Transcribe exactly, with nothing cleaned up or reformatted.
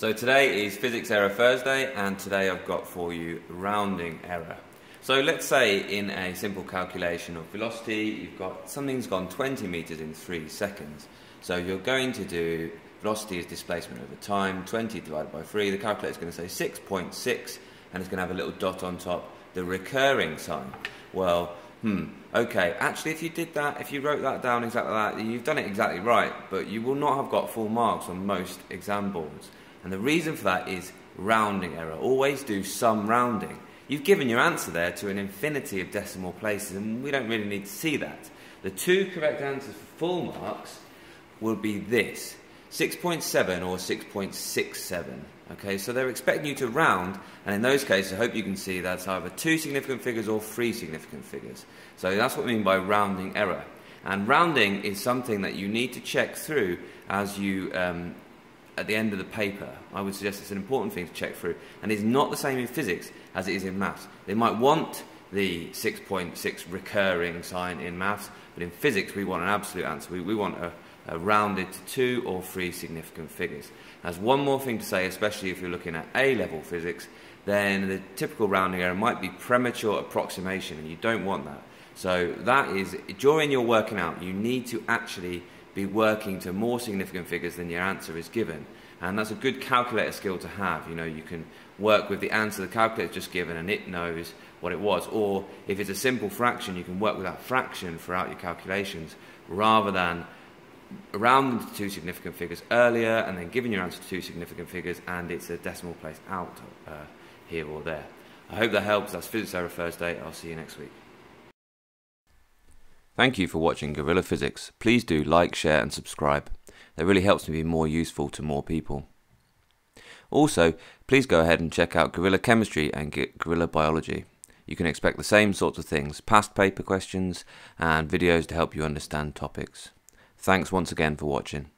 So today is Physics Error Thursday, and today I've got for you rounding error. So let's say in a simple calculation of velocity, you've got something's gone twenty meters in three seconds. So you're going to do velocity is displacement over time, twenty divided by three. The calculator's going to say six point six, and it's going to have a little dot on top, the recurring sign. Well, hmm, okay, actually if you did that, if you wrote that down exactly like that, you've done it exactly right, but you will not have got full marks on most exam boards. And the reason for that is rounding error. Always do some rounding. You've given your answer there to an infinity of decimal places, and we don't really need to see that. The two correct answers for full marks will be this, six point seven or six point six seven. Okay, so they're expecting you to round, and in those cases, I hope you can see that's either two significant figures or three significant figures. So that's what we mean by rounding error. And rounding is something that you need to check through as you... Um, at the end of the paper. I would suggest it's an important thing to check through, and it's not the same in physics as it is in maths. They might want the six point six recurring sign in maths, but in physics we want an absolute answer. We, we want a, a rounded to two or three significant figures. As one more thing to say, especially if you're looking at A-level physics, then the typical rounding error might be premature approximation, and you don't want that. So that is, during your working out, you need to actually be working to more significant figures than your answer is given, and that's a good calculator skill to have. You know, you can work with the answer the calculator's just given, and it knows what it was. Or if it's a simple fraction, you can work with that fraction throughout your calculations, rather than rounding to two significant figures earlier and then giving your answer to two significant figures, and it's a decimal place out uh, here or there. I hope that helps. That's Physics Error Thursday. I'll see you next week. Thank you for watching Gorilla Physics. Please do like, share and subscribe. That really helps me be more useful to more people. Also, please go ahead and check out Gorilla Chemistry and Gorilla Biology. You can expect the same sorts of things, past paper questions and videos to help you understand topics. Thanks once again for watching.